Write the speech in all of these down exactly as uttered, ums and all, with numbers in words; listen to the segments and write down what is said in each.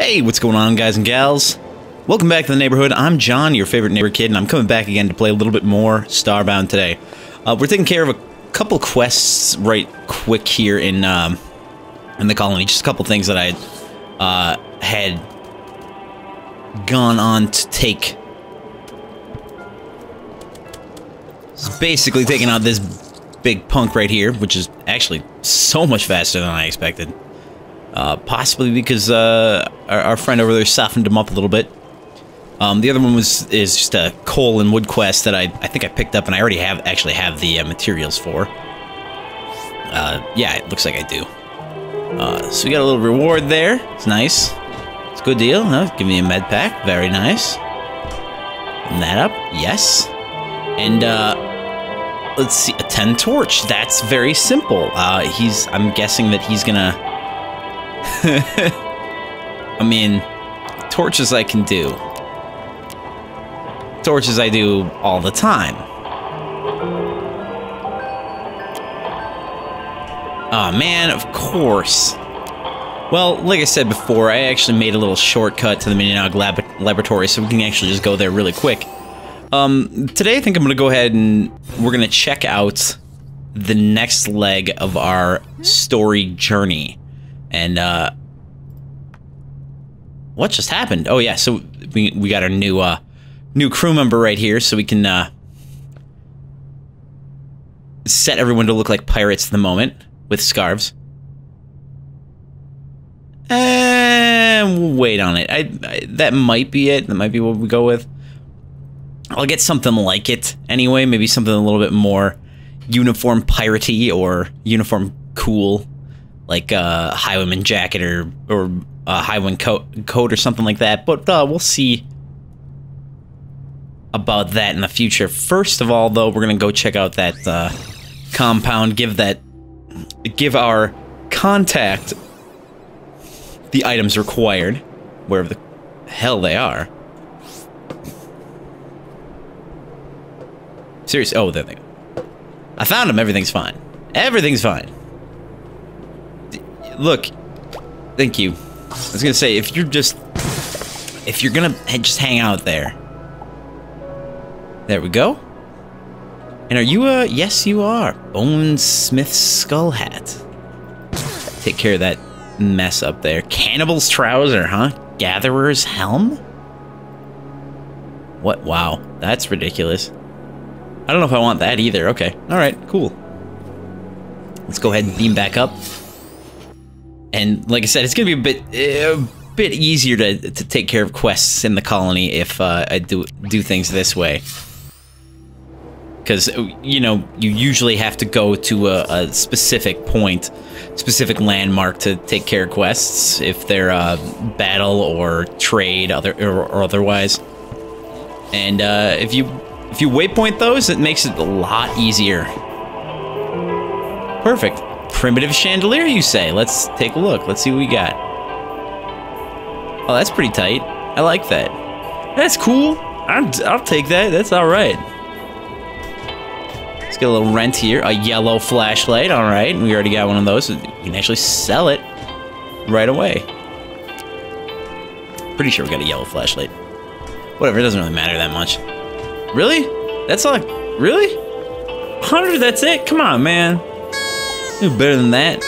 Hey, what's going on, guys and gals? Welcome back to the neighborhood. I'm John, your favorite neighbor kid, and I'm coming back again to play a little bit more Starbound today. Uh, we're taking care of a couple quests right quick here in um, in the colony. Just a couple things that I uh, had gone on to take. It's basically taking out this big punk right here, which is actually so much faster than I expected. Uh, possibly because uh, our, our friend over there softened him up a little bit. Um, the other one was is just a coal and wood quest that I, I think I picked up, and I already have actually have the uh, materials for. Uh, yeah, it looks like I do. Uh, so we got a little reward there. It's nice. It's a good deal. Huh? Give me a med pack. Very nice. Open that up. Yes. And uh, let's see, a ten torch. That's very simple. Uh, he's. I'm guessing that he's gonna. I mean, torches I can do. Torches I do all the time. Oh man, of course. Well, like I said before, I actually made a little shortcut to the Minionog lab laboratory, so we can actually just go there really quick. Um, today I think I'm gonna go ahead and we're gonna check out the next leg of our story journey. And, uh, what just happened? Oh, yeah, so we, we got our new, uh, new crew member right here, so we can, uh, set everyone to look like pirates at the moment with scarves. And we'll wait on it. I, I that might be it. That might be what we go with. I'll get something like it anyway, maybe something a little bit more uniform piratey or uniform cool. Like a highwayman jacket or or a highwayman coat, coat or something like that, but uh, we'll see about that in the future. First of all, though, we're gonna go check out that uh, compound. Give that, give our contact the items required, wherever the hell they are. Seriously, oh, there they go. I found them. Everything's fine. Everything's fine. Look, thank you. I was gonna say, if you're just, if you're gonna just hang out there. There we go. And are you a, yes you are. Bone Smith's skull hat. Take care of that mess up there. Cannibal's trouser, huh? Gatherer's helm? What, wow, that's ridiculous. I don't know if I want that either. Okay, all right, cool. Let's go ahead and beam back up. And like I said, it's gonna be a bit, a bit easier to to take care of quests in the colony if uh, I do do things this way, because you know you usually have to go to a, a specific point, specific landmark to take care of quests if they're uh, battle or trade, other or, or otherwise. And uh, if you if you waypoint those, it makes it a lot easier. Perfect. Primitive chandelier, you say? Let's take a look. Let's see what we got. Oh, that's pretty tight. I like that. That's cool. I'm, I'll take that. That's all right. Let's get a little rent here. A yellow flashlight. All right. We already got one of those. So we can actually sell it right away. Pretty sure we got a yellow flashlight. Whatever. It doesn't really matter that much. Really? That's all? Really? one hundred, that's it? Come on, man. Better than that.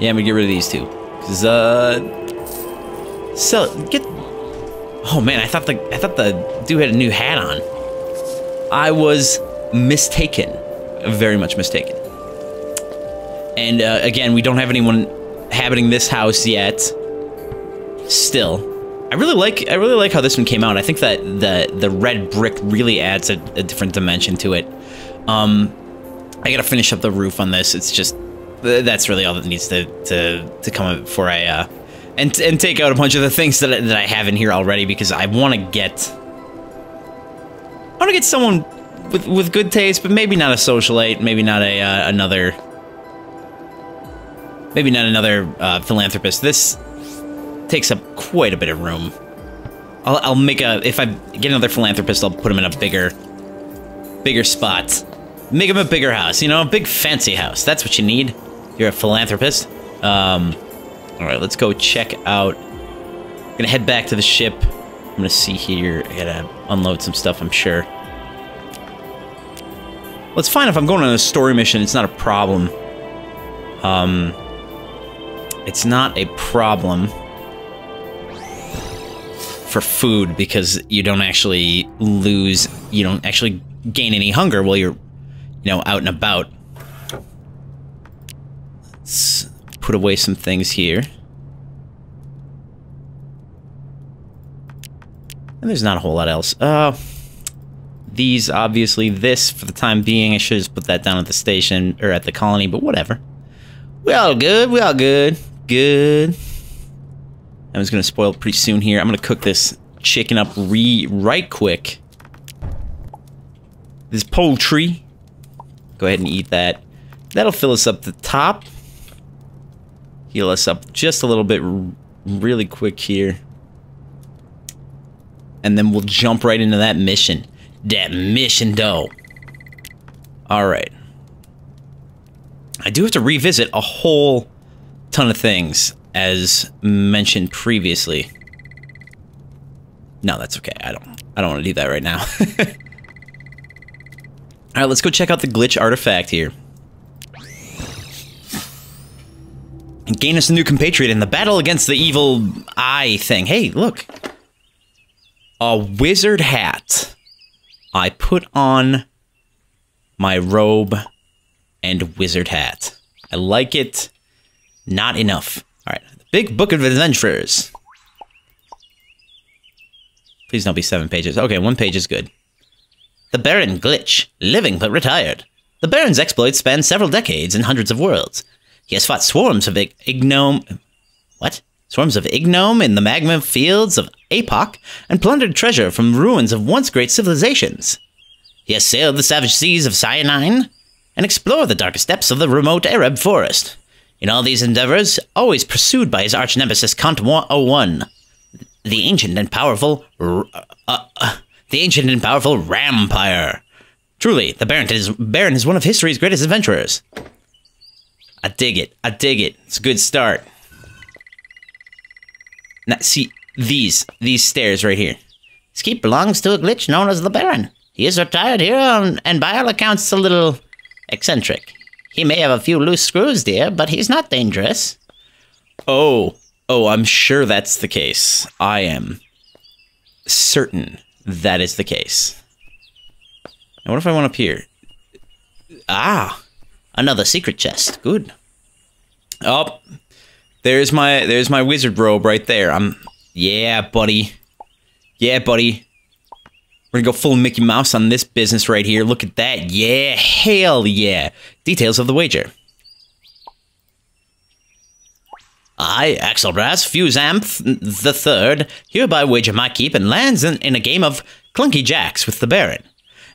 Yeah, I'm gonna get rid of these two. Cause uh, sell it, get. Oh man, I thought the I thought the dude had a new hat on. I was mistaken, very much mistaken. And uh, again, we don't have anyone inhabiting this house yet. Still, I really like I really like how this one came out. I think that the the red brick really adds a, a different dimension to it. Um. I gotta finish up the roof on this. It's just that's really all that needs to to, to come up before I uh, and and take out a bunch of the things that I, that I have in here already, because I want to get I want to get someone with with good taste, but maybe not a socialite, maybe not a uh, another maybe not another uh, philanthropist. This takes up quite a bit of room. I'll I'll make a if I get another philanthropist, I'll put him in a bigger bigger spot. Make him a bigger house, you know, a big fancy house. That's what you need. You're a philanthropist. Um, Alright, let's go check out. I'm gonna head back to the ship. I'm gonna see here. I gotta unload some stuff, I'm sure. Let's find if I'm going on a story mission. It's not a problem. Um, it's not a problem for food because you don't actually lose, you don't actually gain any hunger while you're, you know, out and about. Let's put away some things here. And there's not a whole lot else. Uh, these, obviously, this, for the time being, I should just put that down at the station, or at the colony, but whatever. We all good, we all good. Good. I was gonna spoil it pretty soon here. I'm gonna cook this chicken up re- right quick. This poultry. Go ahead and eat that. That'll fill us up the top. Heal us up just a little bit really quick here. And then we'll jump right into that mission. That mission, though. Alright. I do have to revisit a whole ton of things, as mentioned previously. No, that's okay. I don't I don't want to do that right now. Alright, let's go check out the glitch artifact here. And gain us a new compatriot in the battle against the evil eye thing. Hey, look. A wizard hat. I put on my robe and wizard hat. I like it. Not enough. Alright, the big book of adventures. Please don't be seven pages. Okay, one page is good. The Baron Glitch. Living but retired. The Baron's exploits span several decades and hundreds of worlds. He has fought swarms of ig ignome... What? Swarms of ignome in the magma fields of Apoc and plundered treasure from ruins of once great civilizations. He has sailed the savage seas of Cyanine and explored the darkest depths of the remote Arab forest. In all these endeavors, always pursued by his arch-nemesis Kant one oh one, the ancient and powerful... Uh, uh, the ancient and powerful Rampire. Truly, the Baron is, Baron is one of history's greatest adventurers. I dig it. I dig it. It's a good start. Now, see, these, these stairs right here. This keep belongs to a glitch known as the Baron. He is retired here on, and by all accounts a little eccentric. He may have a few loose screws, dear, but he's not dangerous. Oh. Oh, I'm sure that's the case. I am certain that is the case. Now, what if I went up here? Ah. Another secret chest. Good. Oh. There's my there's my wizard robe right there. I'm yeah, buddy. Yeah, buddy. We're gonna go full Mickey Mouse on this business right here. Look at that. Yeah, hell yeah. Details of the wager. I, Axelbrass, Fuse Ampth the Third, hereby wager my keep and lands in, in a game of Clunky Jacks with the Baron.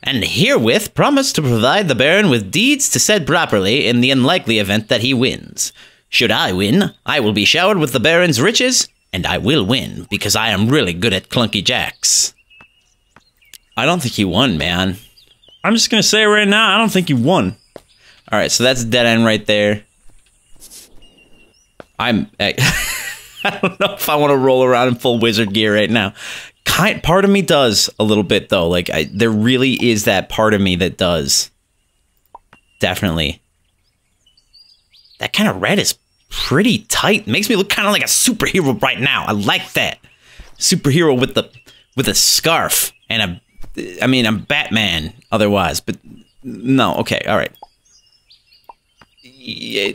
And herewith promise to provide the Baron with deeds to said properly in the unlikely event that he wins. Should I win, I will be showered with the Baron's riches, and I will win, because I am really good at Clunky Jacks. I don't think he won, man. I'm just gonna say right now, I don't think he won. Alright, so that's a dead end right there. I'm... I, I don't know if I want to roll around in full wizard gear right now. Kind, part of me does a little bit, though. Like, I, there really is that part of me that does. Definitely. That kind of red is pretty tight. Makes me look kind of like a superhero right now. I like that. Superhero with the... with a scarf. And a... I mean, I'm Batman otherwise, but... No, okay, alright.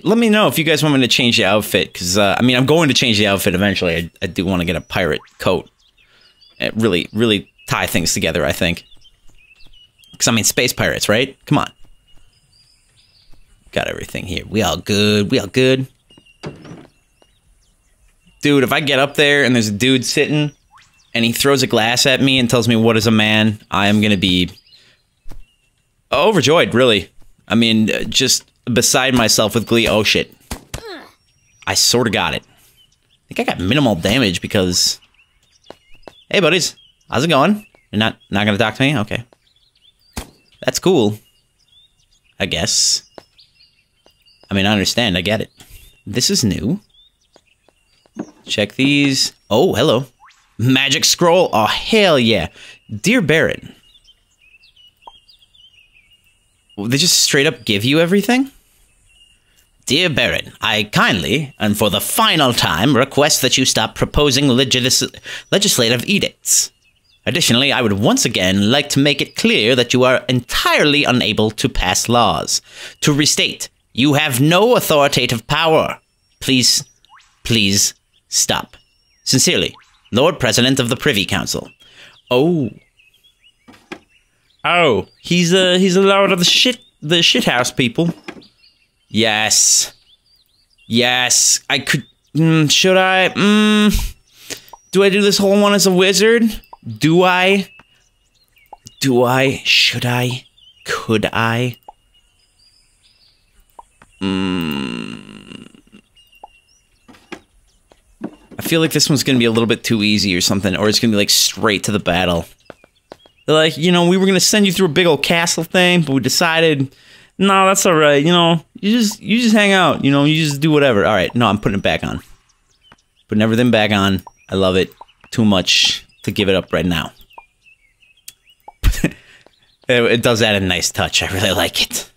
Let me know if you guys want me to change the outfit, because, uh, I mean, I'm going to change the outfit eventually. I, I do want to get a pirate coat. It really, really tie things together, I think. Because, I mean, space pirates, right? Come on. Got everything here. We all good. We all good. Dude, if I get up there and there's a dude sitting, and he throws a glass at me and tells me what is a man, I am going to be... overjoyed, really. I mean, just beside myself with glee. Oh, shit. I sort of got it. I think I got minimal damage because... Hey, buddies. How's it going? You're not, not going to talk to me? Okay. That's cool. I guess. I mean, I understand. I get it. This is new. Check these. Oh, hello. Magic scroll. Oh, hell yeah. Dear Barrett. They just straight up give you everything? Dear Barrett, I kindly, and for the final time, request that you stop proposing legis legislative edicts. Additionally, I would once again like to make it clear that you are entirely unable to pass laws. To restate, you have no authoritative power. Please, please stop. Sincerely, Lord President of the Privy Council. Oh. Oh, he's a, he's a lord of the shit, the shithouse people. Yes. Yes, I could, mm, should I, mm, do I do this whole one as a wizard? Do I, do I, should I, could I? Mm. I feel like this one's gonna be a little bit too easy or something, or it's gonna be like straight to the battle. Like, you know, we were gonna send you through a big old castle thing, but we decided, no, that's all right. You know, you just you just hang out. You know, you just do whatever. All right, no, I'm putting it back on. Putting everything back on. I love it too much to give it up right now. It does add a nice touch. I really like it.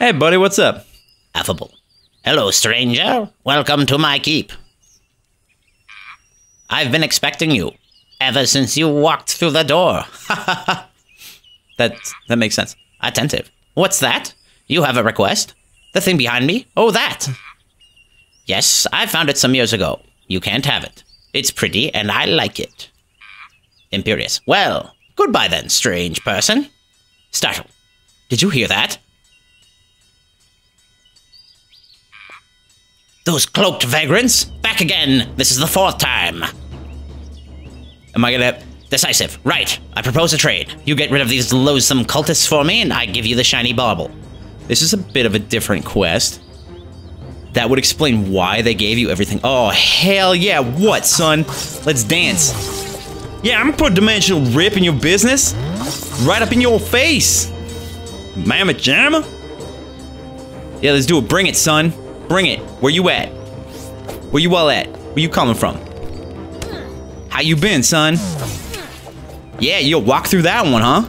Hey, buddy, what's up? Affable. Hello, stranger. Welcome to my keep. I've been expecting you. Ever since you walked through the door. that that makes sense. Attentive. What's that? You have a request? The thing behind me? Oh, that. Yes, I found it some years ago. You can't have it. It's pretty, and I like it. Imperious. Well, goodbye then, strange person. Startled. Did you hear that? Those cloaked vagrants? Back again. This is the fourth time. Am I gonna... Decisive. Right. I propose a trade. You get rid of these loathsome cultists for me, and I give you the shiny bauble. This is a bit of a different quest. That would explain why they gave you everything. Oh, hell yeah. What, son? Let's dance. Yeah, I'm gonna put a dimensional rip in your business. Right up in your face. Mamma jamma. Yeah, let's do it. Bring it, son. Bring it. Where you at? Where you all at? Where you coming from? How you been, son? Yeah, you'll walk through that one, huh?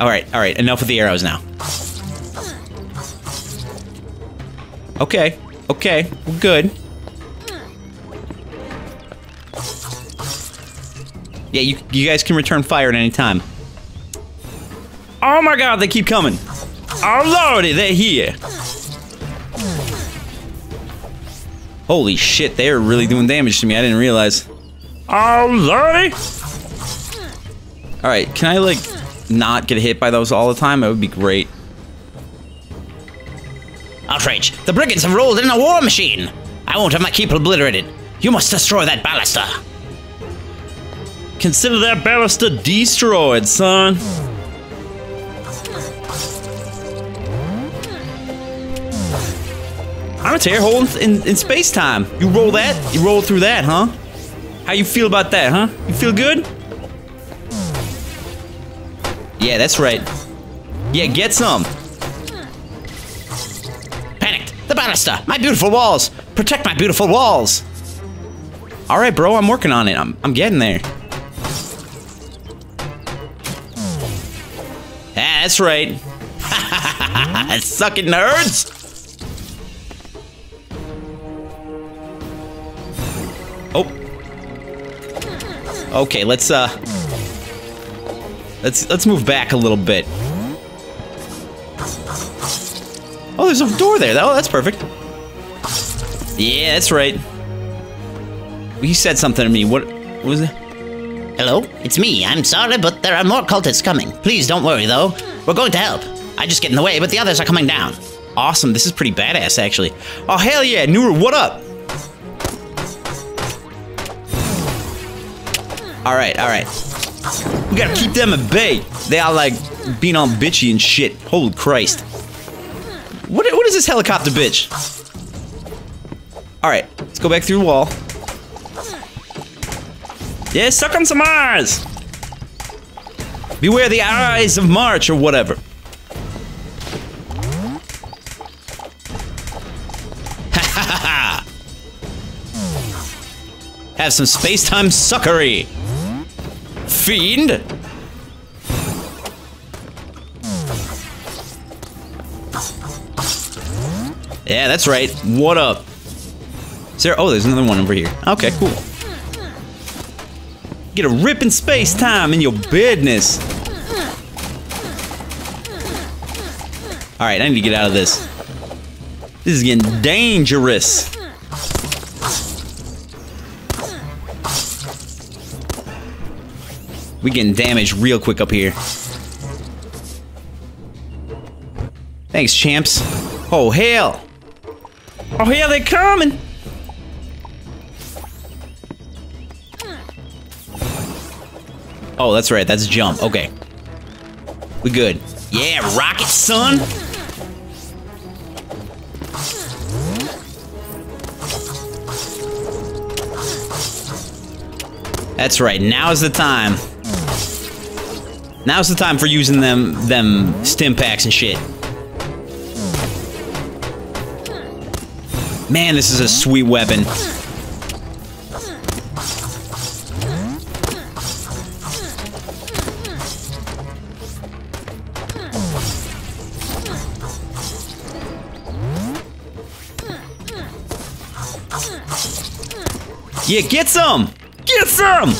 Alright, alright, enough with the arrows now. Okay, okay, we're good. Yeah, you, you guys can return fire at any time. Oh my god, they keep coming! Oh lordy, they're here! Holy shit, they are really doing damage to me. I didn't realize. Oh, lordy! Alright, can I, like, not get hit by those all the time? That would be great. Outrage! The brigands have rolled in a war machine! I won't have my keep obliterated. You must destroy that baluster. Consider that baluster destroyed, son. I'm a tear hole in, in space-time. You roll that, you roll through that, huh? How you feel about that, huh? You feel good? Yeah, that's right. Yeah, get some. Panicked. The banister. My beautiful walls. Protect my beautiful walls. All right, bro. I'm working on it. I'm, I'm getting there. Yeah, that's right. Suck it, nerds. Okay, let's uh Let's let's move back a little bit. Oh, there's a door there. Oh, that's perfect. Yeah, that's right. You said something to me. What, what was it? Hello, it's me. I'm sorry, but there are more cultists coming. Please don't worry though. We're going to help. I just get in the way, but the others are coming down. Awesome, this is pretty badass actually. Oh hell yeah, Nuru, what up? All right, all right. We gotta keep them at bay. They are like being all bitchy and shit. Holy Christ! What what is this helicopter bitch? All right, let's go back through the wall. Yeah, suck on some eyes. Beware the eyes of March or whatever. Ha ha ha! Have some space-time suckery! Fiend! Yeah, that's right. What up? Is there- oh, there's another one over here. Okay, cool. Get a ripping space-time in your business! Alright, I need to get out of this. This is getting dangerous! We getting damaged real quick up here. Thanks, champs. Oh, hell! Oh, hell, they're coming! Oh, that's right, that's jump. Okay. We good. Yeah, rocket, son! That's right, now's the time. Now's the time for using them, them stim packs and shit. Man, this is a sweet weapon. Yeah, get some! Get some!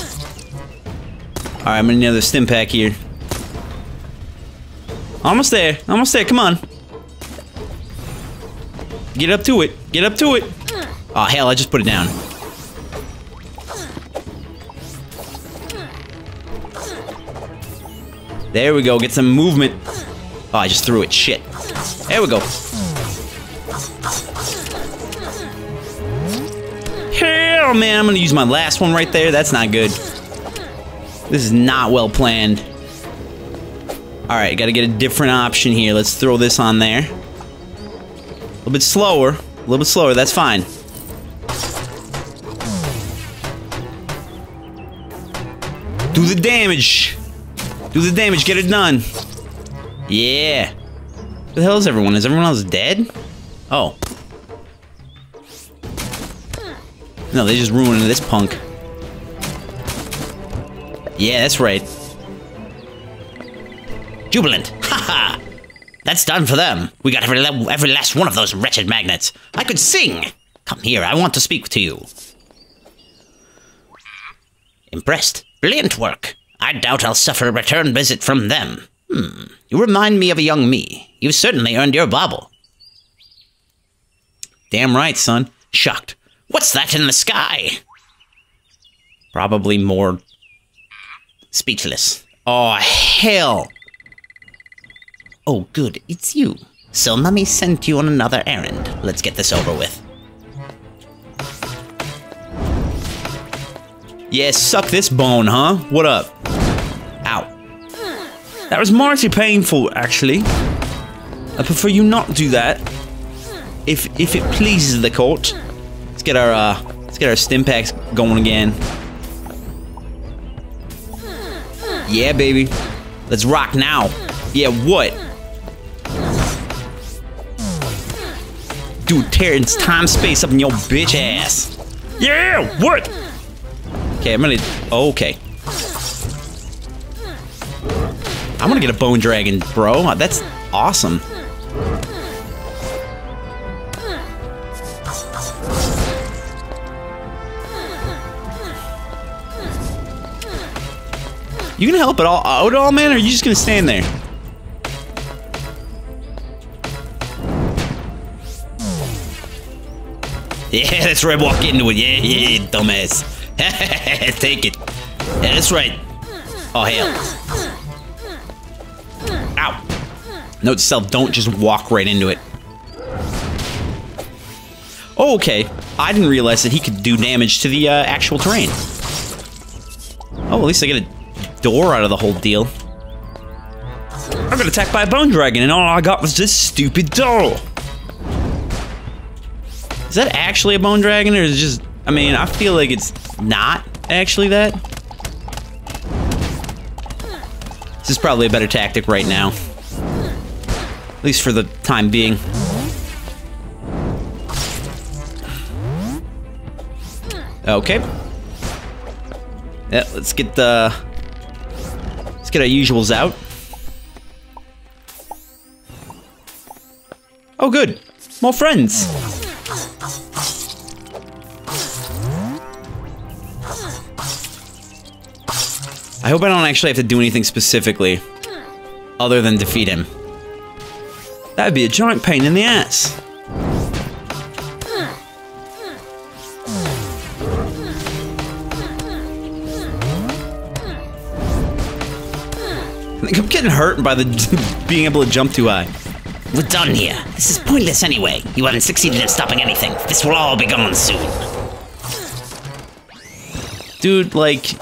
Alright, I'm gonna need another stim pack here. Almost there. Almost there. Come on. Get up to it. Get up to it. Oh, hell, I just put it down. There we go. Get some movement. Oh, I just threw it. Shit. There we go. Hell, man. I'm gonna use my last one right there. That's not good. This is not well planned. Alright, gotta get a different option here. Let's throw this on there. A little bit slower. A little bit slower, that's fine. Do the damage! Do the damage, get it done! Yeah! Where the hell is everyone? Is everyone else dead? Oh. No, they just ruined this punk. Yeah, that's right. Jubilant! Haha! That's done for them. We got every, every last one of those wretched magnets. I could sing! Come here, I want to speak to you. Impressed. Brilliant work. I doubt I'll suffer a return visit from them. Hmm. You remind me of a young me. You've certainly earned your bobble. Damn right, son. Shocked. What's that in the sky? Probably more... speechless. Aw, hell! Oh, good, it's you. So Mummy sent you on another errand. Let's get this over with. Yeah, suck this bone, huh? What up? Ow. That was mighty painful, actually. I prefer you not do that. If if it pleases the court. Let's get our uh let's get our stim packs going again. Yeah, baby. Let's rock now. Yeah, what? Dude, tearing time space up in your bitch ass. Yeah, what? Okay, I'm gonna. Okay. I'm gonna get a bone dragon, bro. That's awesome. You gonna help at all out, all man, or are you just gonna stand there? Yeah, that's right, walk into it, yeah, yeah, dumbass. Take it. Yeah, that's right. Oh, hell. Ow. Note to self, don't just walk right into it. Oh, okay. I didn't realize that he could do damage to the uh, actual terrain. Oh, at least I get a door out of the whole deal. I got attacked by a bone dragon, and all I got was this stupid door. Is that actually a bone dragon, or is it just... I mean, I feel like it's not actually that. This is probably a better tactic right now. At least for the time being. Okay. Yeah, let's get the... Let's get our usuals out. Oh, good. More friends. I hope I don't actually have to do anything specifically other than defeat him. That'd be a giant pain in the ass. I think I'm getting hurt by the being able to jump too high. We're done here. This is pointless anyway. You haven't succeeded in stopping anything. This will all be gone soon. Dude, like...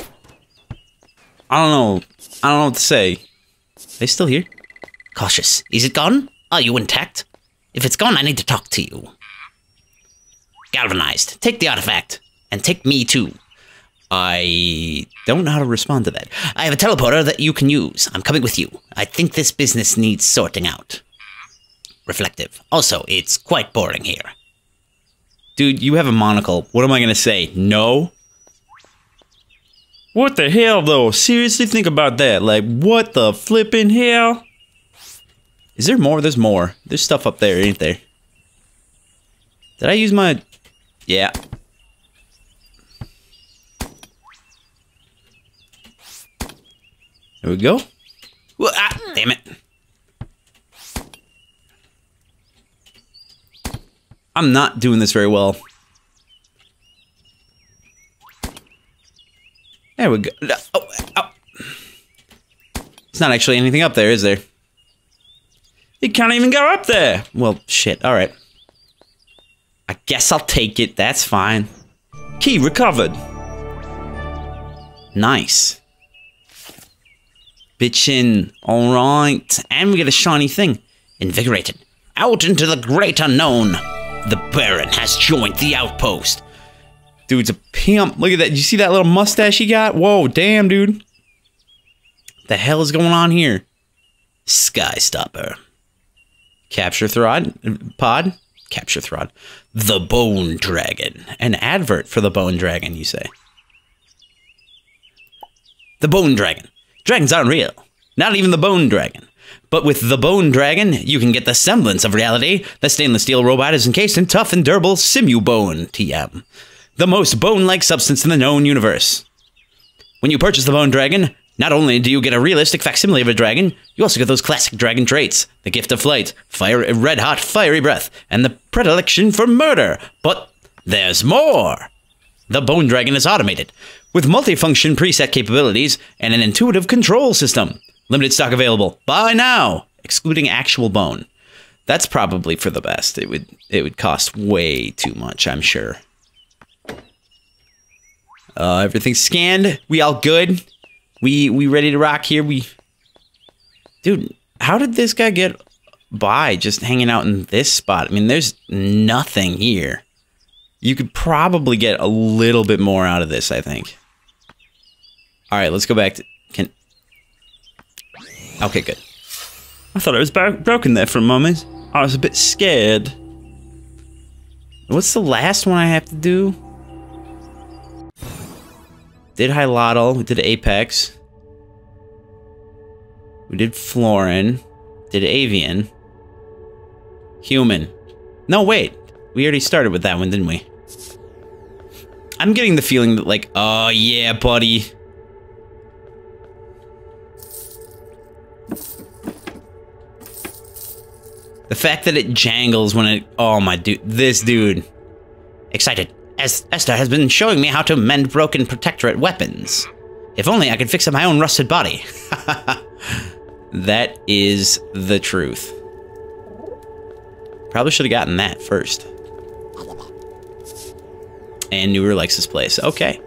I don't know. I don't know what to say. Are they still here? Cautious. Is it gone? Are you intact? If it's gone, I need to talk to you. Galvanized. Take the artifact. And take me too. I don't know how to respond to that. I have a teleporter that you can use. I'm coming with you. I think this business needs sorting out. Reflective. Also, it's quite boring here. Dude, you have a monocle. What am I gonna say? No? What the hell, though? Seriously, think about that. Like, what the flippin' hell? Is there more? There's more. There's stuff up there, ain't there? Did I use my... Yeah. There we go. Well, ah, damn it. I'm not doing this very well. There we go. Oh, oh. It's not actually anything up there, is there? It can't even go up there! Well, shit, alright. I guess I'll take it, that's fine. Key recovered. Nice. Bitchin', alright. And we get a shiny thing. Invigorated. Out into the great unknown! The Baron has joined the outpost. Dude's a pimp. Look at that. You see that little mustache he got? Whoa, damn, dude. What the hell is going on here? Skystopper. Capture Throd. Pod. Capture Throd. The Bone Dragon. An advert for the Bone Dragon, you say. The Bone Dragon. Dragons aren't real. Not even the Bone Dragon. But with the Bone Dragon, you can get the semblance of reality. The stainless steel robot is encased in tough and durable simu bone, T M. The most bone-like substance in the known universe. When you purchase the Bone Dragon, not only do you get a realistic facsimile of a dragon, you also get those classic dragon traits. The gift of flight, fire, red-hot fiery breath, and the predilection for murder. But there's more! The Bone Dragon is automated, with multifunction preset capabilities and an intuitive control system. Limited stock available. Buy now! Excluding actual bone. That's probably for the best. It would, it would cost way too much, I'm sure. Uh, everything's scanned. We all good. We we ready to rock here. We, dude, how did this guy get by just hanging out in this spot? I mean, there's nothing here. You could probably get a little bit more out of this, I think. All right, let's go back to can. Okay, good. I thought it was broken there for a moment. I was a bit scared. What's the last one I have to do? We did Hylotl, we did Apex, we did Florin, did Avian, Human. No, wait, we already started with that one, didn't we? I'm getting the feeling that, like, oh yeah, buddy. The fact that it jangles when it, oh my dude, this dude. Excited. As Esther has been showing me how to mend broken protectorate weapons. If only I could fix up my own rusted body. That is the truth. Probably should have gotten that first. And Nuru likes this place. Okay.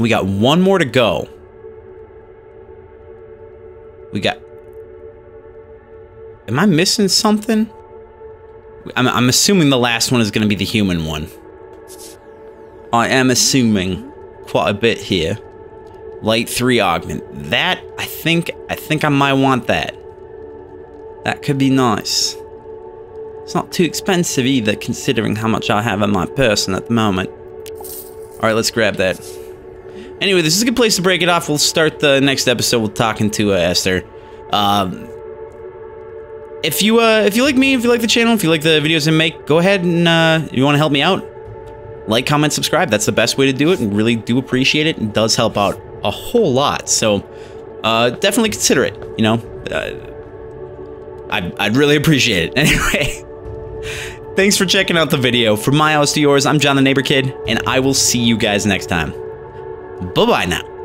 We got one more to go. We got... Am I missing something? I'm, I'm assuming the last one is going to be the human one. I am assuming quite a bit here. Light three augment. That, I think, I think I might want that. That could be nice. It's not too expensive either, considering how much I have in my person at the moment. Alright, let's grab that. Anyway, this is a good place to break it off. We'll start the next episode with talking to uh, Esther. Um, if you uh, if you like me, if you like the channel, if you like the videos I make, go ahead and uh, if you want to help me out, like, comment, subscribe. That's the best way to do it, and really do appreciate it. It does help out a whole lot, so uh, definitely consider it. You know, uh, I'd, I'd really appreciate it. Anyway. Thanks for checking out the video. From my house to yours, I'm John the Neighbor Kid, and I will see you guys next time. Bye-bye now.